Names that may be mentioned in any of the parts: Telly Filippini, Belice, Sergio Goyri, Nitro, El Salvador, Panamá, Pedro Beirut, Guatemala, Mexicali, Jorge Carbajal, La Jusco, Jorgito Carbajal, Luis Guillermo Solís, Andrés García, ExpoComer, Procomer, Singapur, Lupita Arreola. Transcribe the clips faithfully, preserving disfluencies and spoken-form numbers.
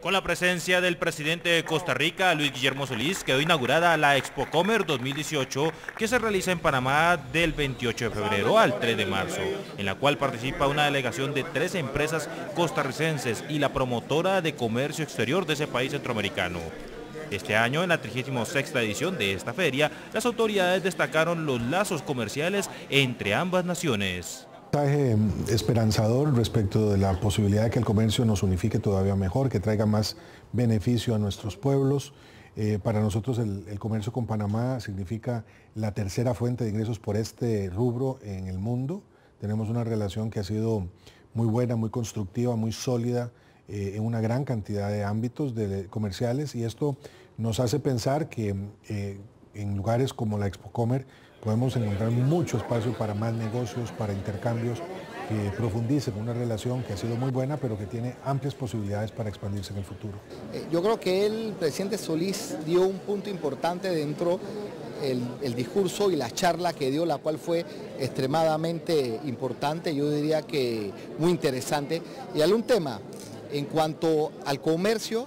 con la presencia del presidente de Costa Rica, Luis Guillermo Solís, quedó inaugurada la ExpoComer dos mil dieciocho, que se realiza en Panamá del veintiocho de febrero al tres de marzo, en la cual participa una delegación de tres empresas costarricenses y la promotora de comercio exterior de ese país centroamericano. Este año, en la trigésima sexta edición de esta feria, las autoridades destacaron los lazos comerciales entre ambas naciones. Un mensaje esperanzador respecto de la posibilidad de que el comercio nos unifique todavía mejor, que traiga más beneficio a nuestros pueblos. Eh, para nosotros el, el comercio con Panamá significa la tercera fuente de ingresos por este rubro en el mundo. Tenemos una relación que ha sido muy buena, muy constructiva, muy sólida eh, en una gran cantidad de ámbitos de, comerciales, y esto nos hace pensar que eh, en lugares como la ExpoComer podemos encontrar mucho espacio para más negocios, para intercambios que profundicen una relación que ha sido muy buena, pero que tiene amplias posibilidades para expandirse en el futuro. Yo creo que el presidente Solís dio un punto importante dentro del el discurso y la charla que dio, la cual fue extremadamente importante, yo diría que muy interesante. Y algún tema en cuanto al comercio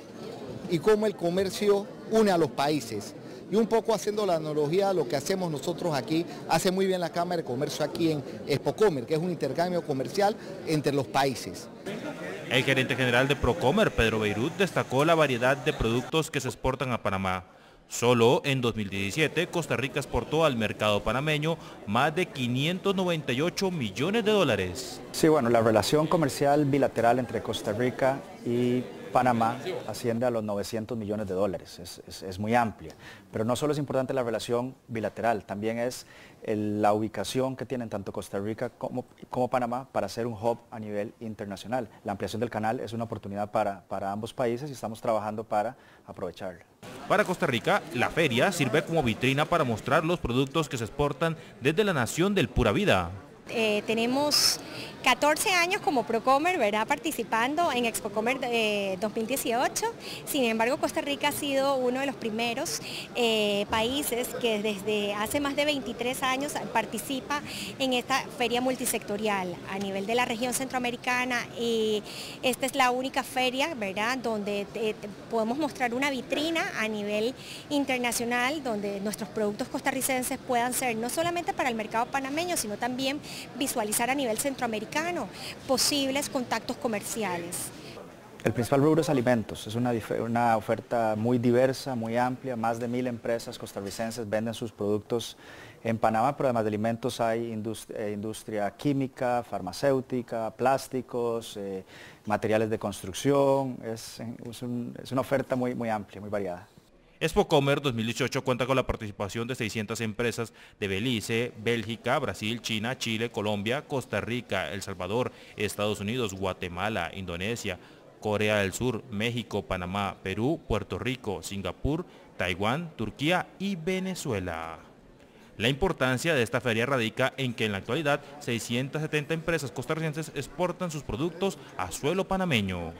y cómo el comercio une a los países. Y un poco haciendo la analogía a lo que hacemos nosotros aquí, hace muy bien la Cámara de Comercio aquí en ExpoComer, que es un intercambio comercial entre los países. El gerente general de Procomer, Pedro Beirut, destacó la variedad de productos que se exportan a Panamá. Solo en dos mil diecisiete, Costa Rica exportó al mercado panameño más de quinientos noventa y ocho millones de dólares. Sí, bueno, la relación comercial bilateral entre Costa Rica y Panamá asciende a los novecientos millones de dólares, es, es, es muy amplia. Pero no solo es importante la relación bilateral, también es el, la ubicación que tienen tanto Costa Rica como, como Panamá para ser un hub a nivel internacional. La ampliación del canal es una oportunidad para, para ambos países y estamos trabajando para aprovecharla. Para Costa Rica, la feria sirve como vitrina para mostrar los productos que se exportan desde la nación del Pura Vida. Eh, tenemos catorce años como Procomer, ¿verdad?, participando en ExpoComer eh, dos mil dieciocho, sin embargo Costa Rica ha sido uno de los primeros eh, países que desde hace más de veintitrés años participa en esta feria multisectorial a nivel de la región centroamericana, y esta es la única feria, ¿verdad?, donde te, te podemos mostrar una vitrina a nivel internacional donde nuestros productos costarricenses puedan ser no solamente para el mercado panameño, sino también visualizar a nivel centroamericano posibles contactos comerciales. El principal rubro es alimentos, es una, una oferta muy diversa, muy amplia, más de mil empresas costarricenses venden sus productos en Panamá, pero además de alimentos hay industria, industria química, farmacéutica, plásticos, eh, materiales de construcción, es, es, un, es una oferta muy, muy amplia, muy variada. ExpoComer dos mil dieciocho cuenta con la participación de seiscientas empresas de Belice, Bélgica, Brasil, China, Chile, Colombia, Costa Rica, El Salvador, Estados Unidos, Guatemala, Indonesia, Corea del Sur, México, Panamá, Perú, Puerto Rico, Singapur, Taiwán, Turquía y Venezuela. La importancia de esta feria radica en que en la actualidad seiscientas setenta empresas costarricenses exportan sus productos a suelo panameño.